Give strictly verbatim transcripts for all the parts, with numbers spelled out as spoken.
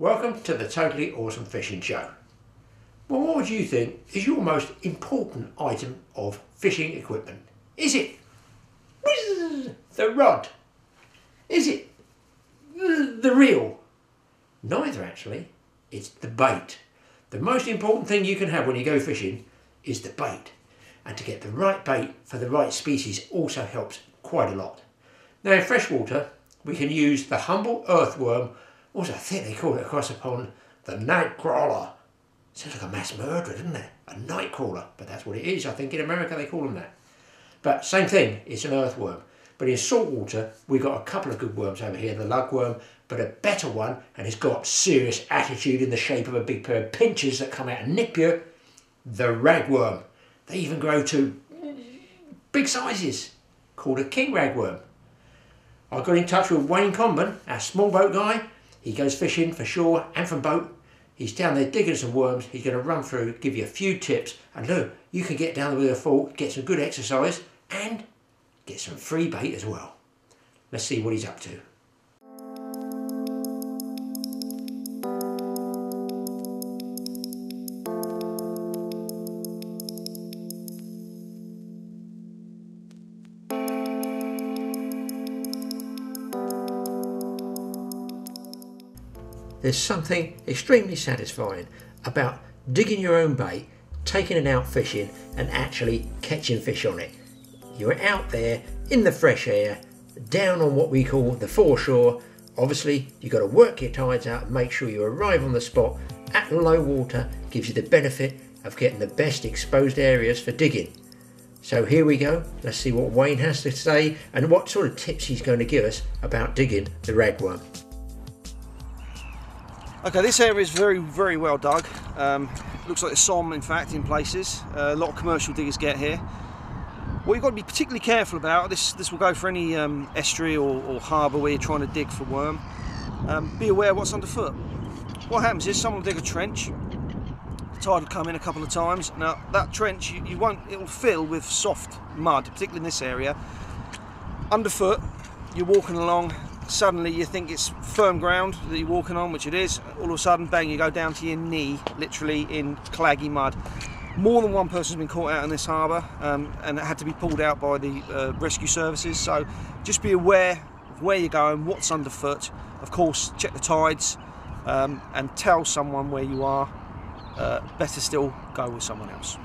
Welcome to the Totally Awesome Fishing Show. Well, what would you think is your most important item of fishing equipment? Is it whizz, the rod? Is it the reel? Neither actually, it's the bait. The most important thing you can have when you go fishing is the bait. And to get the right bait for the right species also helps quite a lot. Now in freshwater, we can use the humble earthworm, or as I think they call it across upon, the nightcrawler. Sounds like a mass murderer, doesn't it? A nightcrawler, but that's what it is. I think in America they call them that. But same thing, it's an earthworm. But in saltwater, we've got a couple of good worms over here, the lugworm, but a better one, and it's got serious attitude in the shape of a big pair of pinchers that come out and nip you, the ragworm. They even grow to big sizes, called a king ragworm. I got in touch with Wayne Comben, our small boat guy. He goes fishing for shore and from boat. He's down there digging some worms. He's going to run through, give you a few tips. And look, you can get down there with a fork, get some good exercise and get some free bait as well. Let's see what he's up to. There's something extremely satisfying about digging your own bait, taking it out fishing and actually catching fish on it. You're out there in the fresh air, down on what we call the foreshore. Obviously you've got to work your tides out and make sure you arrive on the spot at low water. Gives you the benefit of getting the best exposed areas for digging. So here we go, let's see what Wayne has to say and what sort of tips he's going to give us about digging the ragworm. Okay, this area is very, very well dug. Um, looks like it's some, in fact, in places. Uh, a lot of commercial diggers get here. What you've got to be particularly careful about, this this will go for any um, estuary or, or harbour where you're trying to dig for worm, um, be aware of what's underfoot. What happens is someone will dig a trench, the tide will come in a couple of times. Now, that trench, you, you won't, it'll fill with soft mud, particularly in this area. Underfoot, you're walking along, suddenly you think it's firm ground that you're walking on, which it is. All of a sudden, bang, you go down to your knee, literally in claggy mud. More than one person's been caught out in this harbour, um, and it had to be pulled out by the uh, rescue services. So just be aware of where you're going, what's underfoot. Of course, check the tides um, and tell someone where you are. Uh, better still, go with someone else.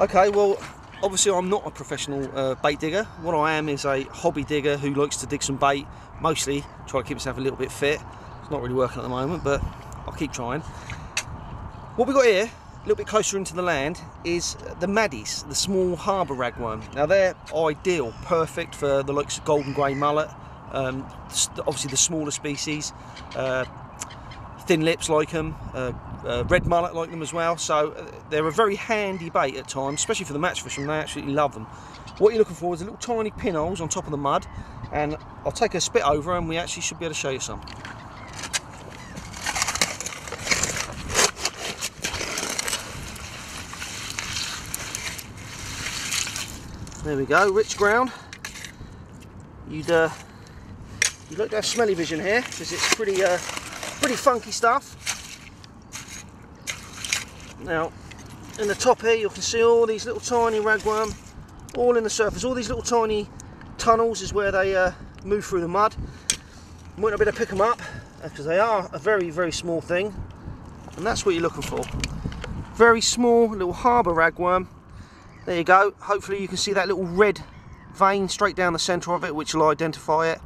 Okay, well, obviously I'm not a professional uh, bait digger. What I am is a hobby digger who likes to dig some bait, mostly try to keep myself a little bit fit. It's not really working at the moment, but I'll keep trying. What we got here, a little bit closer into the land, is the maddies, the small harbour ragworm. Now they're ideal, perfect for the likes of golden grey mullet, um, obviously the smaller species, uh, thin lips like them, uh, uh, red mullet like them as well. So they're a very handy bait at times, especially for the match fishermen. They absolutely love them. What you're looking for is the little tiny pinholes on top of the mud, and I'll take a spit over and we actually should be able to show you some. There we go, rich ground. You'd, uh, you'd like to have smelly vision here because it's pretty uh, pretty funky stuff. Now, in the top here, you can see all these little tiny ragworm, all in the surface. All these little tiny tunnels is where they uh, move through the mud. Might not be able to pick them up because they are a very, very small thing, and that's what you're looking for. Very small little harbour ragworm. There you go. Hopefully, you can see that little red vein straight down the centre of it, which will identify it.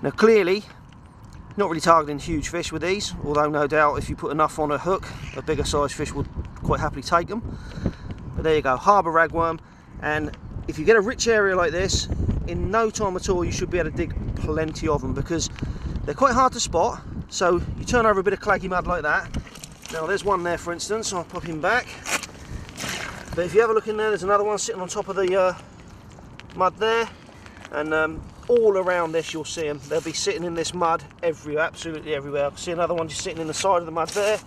Now, clearly, not really targeting huge fish with these, although no doubt if you put enough on a hook, a bigger size fish would quite happily take them. But there you go, harbour ragworm. And if you get a rich area like this, in no time at all you should be able to dig plenty of them because they're quite hard to spot. So you turn over a bit of claggy mud like that. Now there's one there, for instance, I'll pop him back. But if you have a look in there, there's another one sitting on top of the uh, mud there. And um, all around this you'll see them. They'll be sitting in this mud everywhere, absolutely everywhere. I can see another one just sitting in the side of the mud there.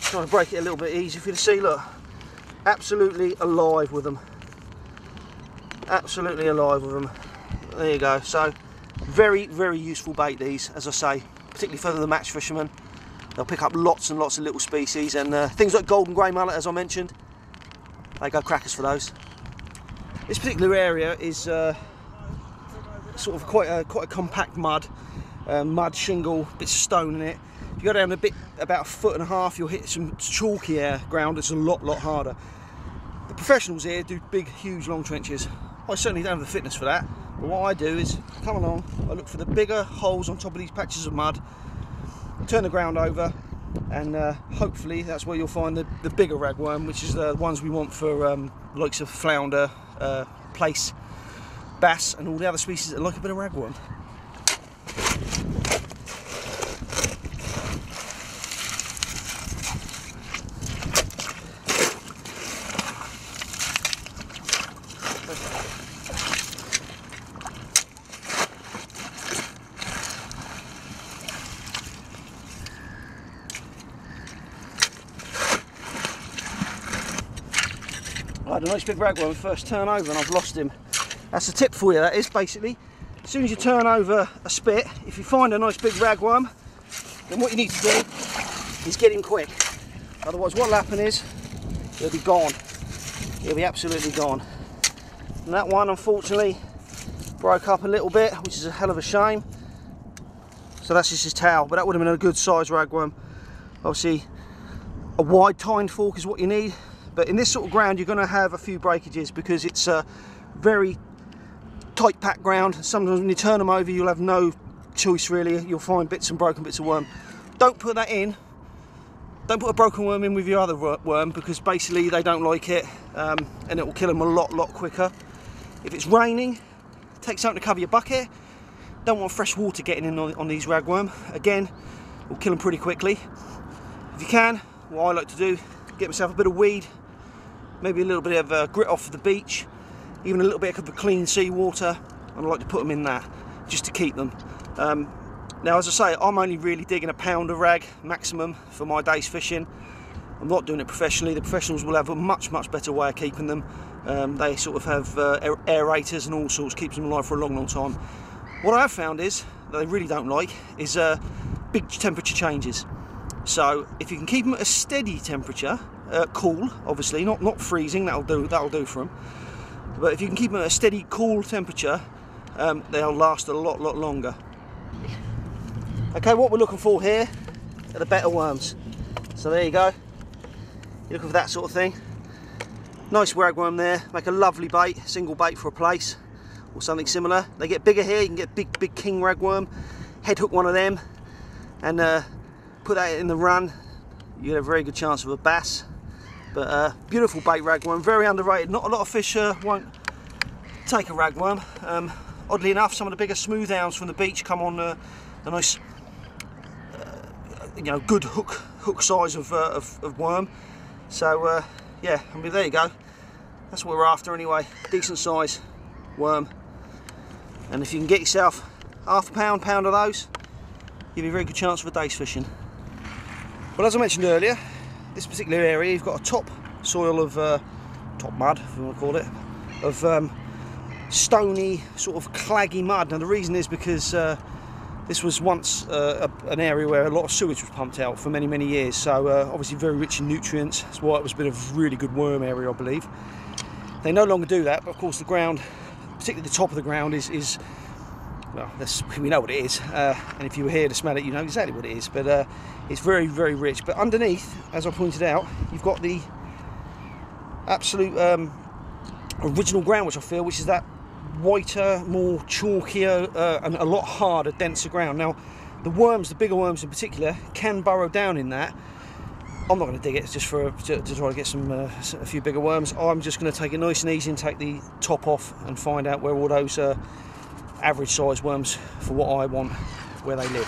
Trying to break it a little bit easier for you to see, look. Absolutely alive with them. Absolutely alive with them. There you go. So Very, very useful bait these, as I say, particularly for the match fishermen. They'll pick up lots and lots of little species, and uh, things like golden grey mullet, as I mentioned, they go crackers for those. This particular area is uh, sort of quite a, quite a compact mud, uh, mud, shingle, bits of stone in it. If you go down a bit, about a foot and a half, you'll hit some chalky air ground. It's a lot, lot harder. The professionals here do big, huge, long trenches. I certainly don't have the fitness for that, but what I do is come along, I look for the bigger holes on top of these patches of mud, turn the ground over, and uh, hopefully that's where you'll find the, the bigger ragworm, which is the ones we want for um, likes of flounder, uh, plaice, bass, and all the other species that like a bit of ragworm. I had a nice big ragworm first turn over and I've lost him. That's a tip for you, that is, basically. As soon as you turn over a spit, if you find a nice big ragworm, then what you need to do is get him quick. Otherwise what'll happen is he'll be gone. He'll be absolutely gone. And that one unfortunately broke up a little bit, which is a hell of a shame. So that's just his tail, but that would have been a good size ragworm. Obviously a wide tined fork is what you need. But in this sort of ground, you're going to have a few breakages because it's a very tight packed ground. Sometimes when you turn them over, you'll have no choice really. You'll find bits and broken bits of worm. Don't put that in. Don't put a broken worm in with your other worm because basically they don't like it, um, and it will kill them a lot, lot quicker. If it's raining, take something to cover your bucket. Don't want fresh water getting in on, on these ragworm. Again, it will kill them pretty quickly. If you can, what I like to do, get myself a bit of weed, maybe a little bit of uh, grit off the beach, even a little bit of clean seawater, and I like to put them in that, just to keep them. Um, now, as I say, I'm only really digging a pound of rag maximum for my day's fishing. I'm not doing it professionally. The professionals will have a much, much better way of keeping them. Um, they sort of have uh, aerators and all sorts, keeps them alive for a long, long time. What I have found is, that they really don't like, is uh, big temperature changes. So if you can keep them at a steady temperature, Uh, cool, obviously, not not freezing. That'll do. That'll do for them. But if you can keep them at a steady, cool temperature, um, they'll last a lot, lot longer. Okay, what we're looking for here are the better worms. So there you go. You're looking for that sort of thing. Nice ragworm there. Make a lovely bait, single bait for a plaice or something similar. They get bigger here. You can get a big, big king ragworm. Head hook one of them, and uh, put that in the run. You get a very good chance of a bass. But uh, beautiful bait ragworm, very underrated. Not a lot of fish uh, won't take a ragworm. Um, oddly enough, some of the bigger smooth downs from the beach come on uh, a nice, uh, you know, good hook hook size of, uh, of, of worm. So uh, yeah, I mean, there you go. That's what we're after anyway. Decent size worm. And if you can get yourself half a pound, pound of those, you'll be a very good chance of a day's fishing. Well, as I mentioned earlier, this particular area, you've got a top soil of, uh, top mud, if you want to call it, of um, stony, sort of claggy mud. Now the reason is because uh, this was once uh, a, an area where a lot of sewage was pumped out for many, many years. So uh, obviously very rich in nutrients. That's why it was a bit of a really good worm area, I believe. They no longer do that, but of course the ground, particularly the top of the ground, is, is well, that's, we know what it is, uh, and if you were here to smell it, you know exactly what it is. But uh, it's very, very rich. But underneath, as I pointed out, you've got the absolute um, original ground, which I feel, which is that whiter, more chalkier, uh, and a lot harder, denser ground. Now, the worms, the bigger worms in particular, can burrow down in that. I'm not going to dig it just for to, to try to get some uh, a few bigger worms. I'm just going to take it nice and easy and take the top off and find out where all those Uh, average size worms for what I want, where they live.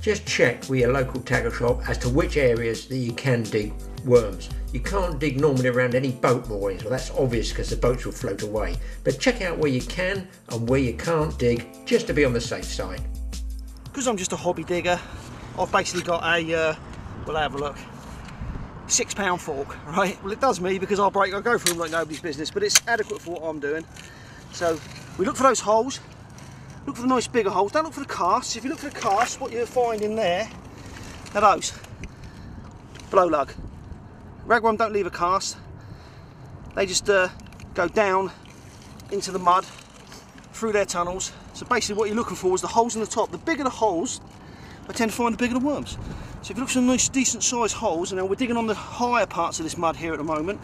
Just check with your local tackle shop as to which areas that you can dig worms. You can't dig normally around any boat moorings, well that's obvious because the boats will float away, but check out where you can and where you can't dig just to be on the safe side. Because I'm just a hobby digger, I've basically got a, uh, well have a look, six pound fork, right? Well it does me because I'll break, I'll go through them like nobody's business, but it's adequate for what I'm doing. So we look for those holes, Look for the nice bigger holes. Don't look for the casts. If you look for the casts, what you'll find in there are those. Blow lug. Ragworm don't leave a cast. They just uh, go down into the mud through their tunnels. So basically what you're looking for is the holes in the top. The bigger the holes, I tend to find the bigger the worms. So if you look for some nice decent sized holes, and now we're digging on the higher parts of this mud here at the moment.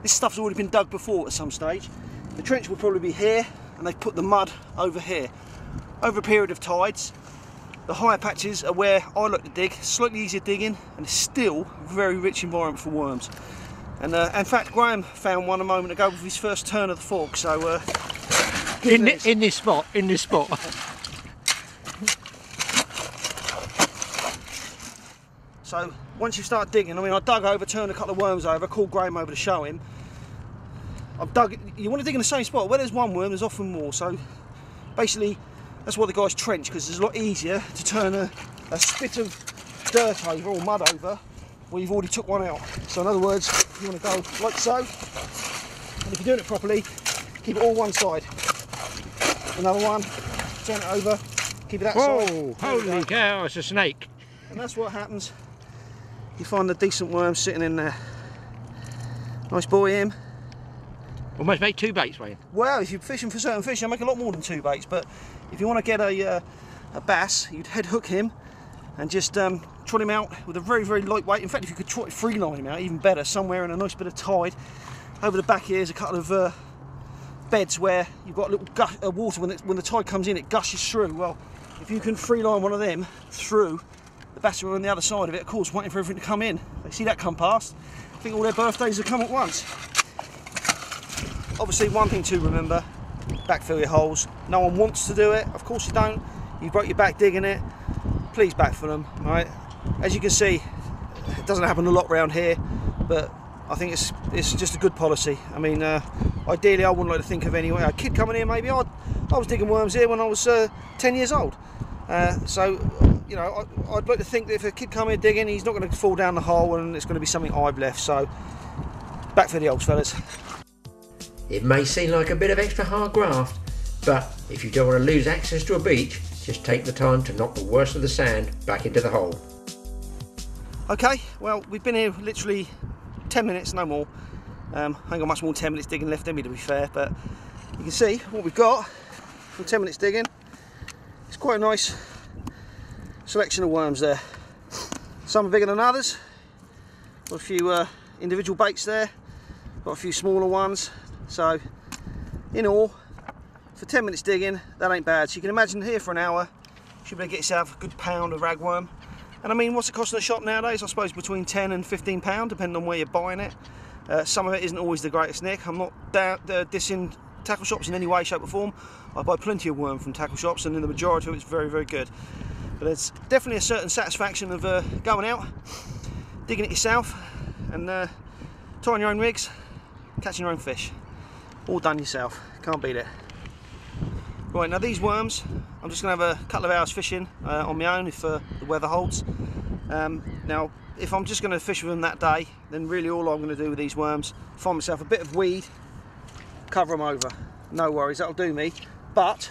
This stuff's already been dug before at some stage. The trench will probably be here, and they've put the mud over here. Over a period of tides, the higher patches are where I like to dig, slightly easier digging, and it's still a very rich environment for worms. And uh, in fact, Graeme found one a moment ago with his first turn of the fork, so... Uh, in, this. in this spot, in this spot. So once you start digging, I mean, I dug over, turned a couple of worms over, called Graeme over to show him. I've dug, you want to dig in the same spot. Where there's one worm, there's often more. So basically, that's why the guys trench, because it's a lot easier to turn a, a spit of dirt over or mud over where you've already took one out. So in other words, you want to go like so. And if you're doing it properly, keep it all one side. Another one, turn it over, keep it that Whoa, side. Whoa, holy cow, it's a snake. And that's what happens. You find a decent worm sitting in there. Nice boy, him. Almost make two baits, Wayne. Well, if you're fishing for certain fish, you'll make a lot more than two baits, but if you want to get a, uh, a bass, you'd head hook him and just um, trot him out with a very, very light weight. In fact, if you could trot free line him out, even better, somewhere in a nice bit of tide. Over the back here is a couple of uh, beds where you've got a little gush of water. When, it, when the tide comes in, it gushes through. Well, if you can free line one of them through, the bass are on the other side of it, of course, waiting for everything to come in. They see that come past, I think all their birthdays have come at once. Obviously, one thing to remember, backfill your holes. No one wants to do it, of course you don't. You broke your back digging it, please backfill them, all right? As you can see, it doesn't happen a lot around here, but I think it's it's just a good policy. I mean, uh, ideally, I wouldn't like to think of anyway. A kid coming here, maybe, I, I was digging worms here when I was uh, ten years old. Uh, so, you know, I, I'd like to think that if a kid come here digging, he's not going to fall down the hole and it's going to be something I've left. So, back for the olds, fellas. It may seem like a bit of extra hard graft, but if you don't want to lose access to a beach, just take the time to knock the worst of the sand back into the hole. Okay, well, we've been here literally ten minutes, no more. Um, I ain't got much more than ten minutes digging left in me, to be fair, but you can see what we've got from ten minutes digging. It's quite a nice selection of worms there. Some are bigger than others. Got a few uh, individual baits there. Got a few smaller ones. So, in all, for ten minutes digging, that ain't bad. So you can imagine here for an hour, you should be able to get yourself a good pound of ragworm. And I mean, what's it costing the shop nowadays? I suppose between ten and fifteen pound, depending on where you're buying it. Uh, some of it isn't always the greatest, Nick. I'm not down, uh, dissing tackle shops in any way, shape or form. I buy plenty of worm from tackle shops, and in the majority of it's very, very good. But there's definitely a certain satisfaction of uh, going out, digging it yourself, and uh, tying your own rigs, catching your own fish. All done yourself, can't beat it. Right, now these worms, I'm just gonna have a couple of hours fishing uh, on my own if uh, the weather holds. Um, now, if I'm just gonna fish with them that day, then really all I'm gonna do with these worms, find myself a bit of weed, cover them over. No worries, that'll do me. But,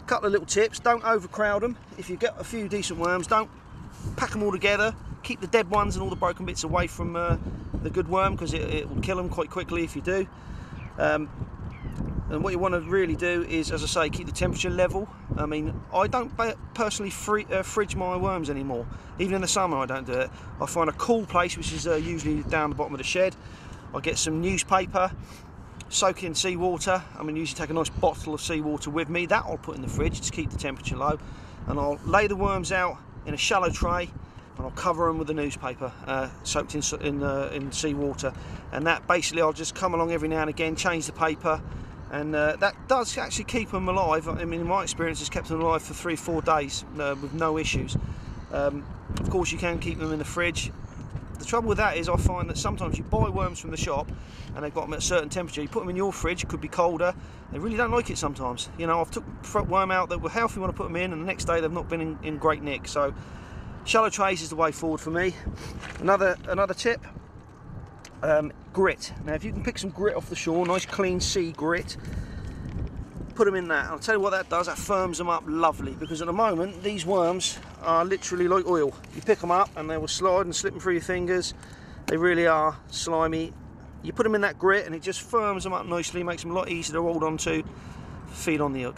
a couple of little tips, don't overcrowd them. If you get a few decent worms, don't pack them all together. Keep the dead ones and all the broken bits away from uh, the good worm, because it, it will kill them quite quickly if you do. Um, and what you want to really do is, as I say, keep the temperature level. I mean, I don't personally free, uh, fridge my worms anymore. Even in the summer I don't do it. I find a cool place, which is uh, usually down the bottom of the shed. I get some newspaper, soak in seawater. I mean, usually take a nice bottle of seawater with me. That I'll put in the fridge to keep the temperature low. And I'll lay the worms out in a shallow tray, and I'll cover them with the newspaper uh, soaked in in, uh, in seawater, and that basically I'll just come along every now and again, change the paper, and uh, that does actually keep them alive. I mean, in my experience, it's kept them alive for three, four days uh, with no issues. Um, of course, you can keep them in the fridge. The trouble with that is I find that sometimes you buy worms from the shop and they've got them at a certain temperature. You put them in your fridge, it could be colder. They really don't like it sometimes. You know, I've took worm out that were healthy when I put them in, and the next day they've not been in, in great nick. So. Shallow trays is the way forward for me. Another another tip, um, grit. Now if you can pick some grit off the shore, nice clean sea grit, put them in that. I'll tell you what that does, that firms them up lovely, because at the moment these worms are literally like oil. You pick them up and they will slide and slip through your fingers. They really are slimy. You put them in that grit and it just firms them up nicely, makes them a lot easier to hold onto, feed on the hook.